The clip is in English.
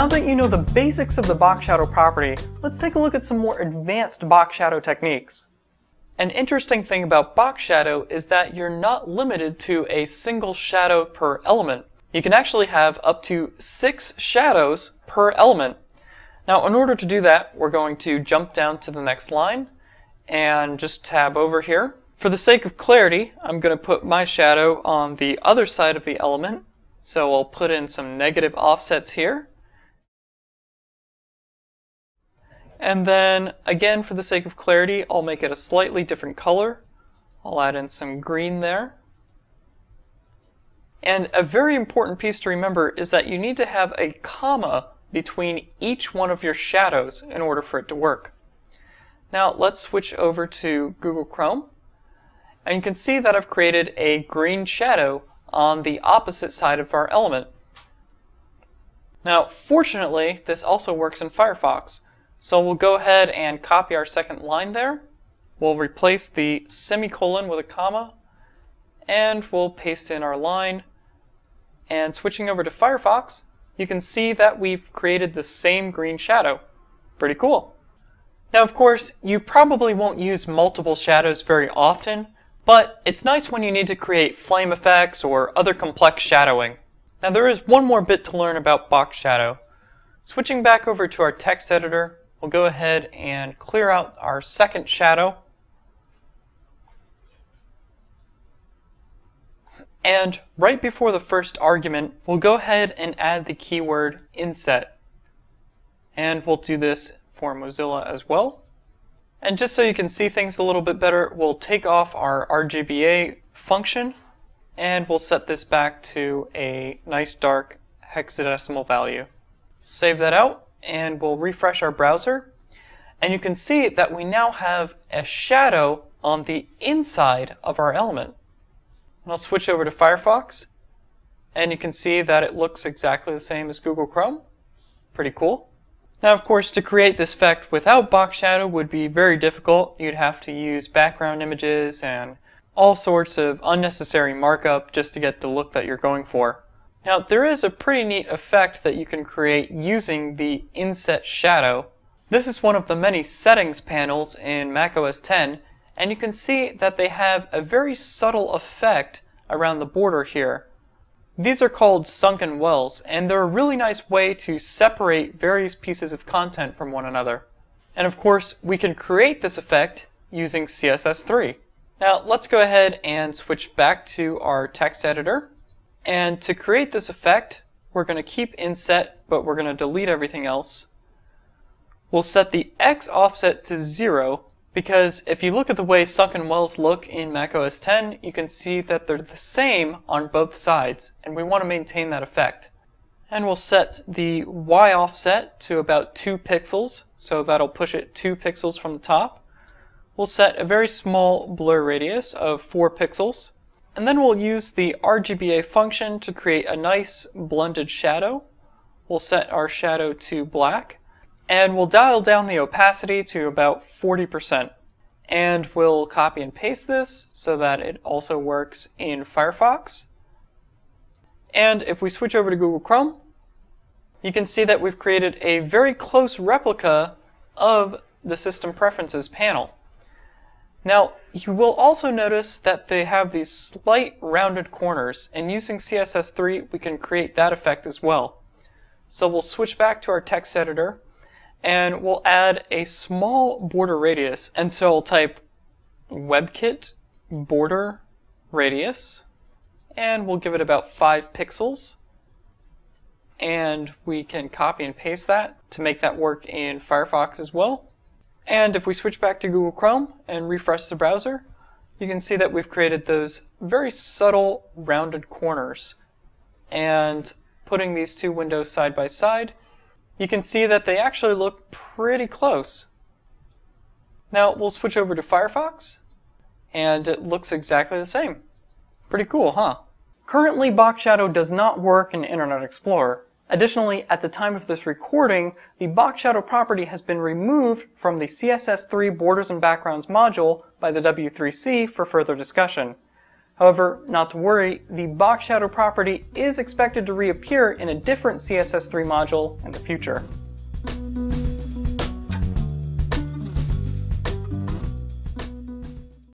Now that you know the basics of the box shadow property, let's take a look at some more advanced box shadow techniques. An interesting thing about box shadow is that you're not limited to a single shadow per element. You can actually have up to 6 shadows per element. Now in order to do that, we're going to jump down to the next line and just tab over here. For the sake of clarity, I'm going to put my shadow on the other side of the element, so I'll put in some negative offsets here. And then, again, for the sake of clarity, I'll make it a slightly different color. I'll add in some green there. And a very important piece to remember is that you need to have a comma between each one of your shadows in order for it to work. Now, let's switch over to Google Chrome. And you can see that I've created a green shadow on the opposite side of our element. Now, fortunately, this also works in Firefox. So we'll go ahead and copy our second line there. We'll replace the semicolon with a comma, and we'll paste in our line. And switching over to Firefox, you can see that we've created the same green shadow. Pretty cool. Now, of course, you probably won't use multiple shadows very often, but it's nice when you need to create flame effects or other complex shadowing. Now, there is one more bit to learn about box shadow. Switching back over to our text editor, we'll go ahead and clear out our second shadow. And right before the first argument, we'll go ahead and add the keyword inset. And we'll do this for Mozilla as well. And just so you can see things a little bit better, we'll take off our RGBA function and we'll set this back to a nice dark hexadecimal value. Save that out, and we'll refresh our browser, and you can see that we now have a shadow on the inside of our element. And I'll switch over to Firefox, and you can see that it looks exactly the same as Google Chrome. Pretty cool. Now, of course, to create this effect without box shadow would be very difficult. You'd have to use background images and all sorts of unnecessary markup just to get the look that you're going for. Now, there is a pretty neat effect that you can create using the inset shadow. This is one of the many settings panels in Mac OS X, and you can see that they have a very subtle effect around the border here. These are called sunken wells, and they're a really nice way to separate various pieces of content from one another. And of course, we can create this effect using CSS3. Now, let's go ahead and switch back to our text editor. And to create this effect, we're going to keep inset, but we're going to delete everything else. We'll set the X offset to 0, because if you look at the way sunken wells look in Mac OS X, you can see that they're the same on both sides, and we want to maintain that effect. And we'll set the Y offset to about 2 pixels, so that'll push it 2 pixels from the top. We'll set a very small blur radius of 4 pixels. And then we'll use the RGBA function to create a nice blended shadow. We'll set our shadow to black, and we'll dial down the opacity to about 40%. And we'll copy and paste this so that it also works in Firefox. And if we switch over to Google Chrome, you can see that we've created a very close replica of the System Preferences panel. Now, you will also notice that they have these slight rounded corners, and using CSS3 we can create that effect as well. So we'll switch back to our text editor, and we'll add a small border radius. And so I'll type WebKit border radius, and we'll give it about 5 pixels. And we can copy and paste that to make that work in Firefox as well. And if we switch back to Google Chrome and refresh the browser, you can see that we've created those very subtle rounded corners. And putting these two windows side by side, you can see that they actually look pretty close. Now we'll switch over to Firefox, and it looks exactly the same. Pretty cool, huh? Currently, box shadow does not work in Internet Explorer. Additionally, at the time of this recording, the box shadow property has been removed from the CSS3 Borders and Backgrounds module by the W3C for further discussion. However, not to worry, the box shadow property is expected to reappear in a different CSS3 module in the future.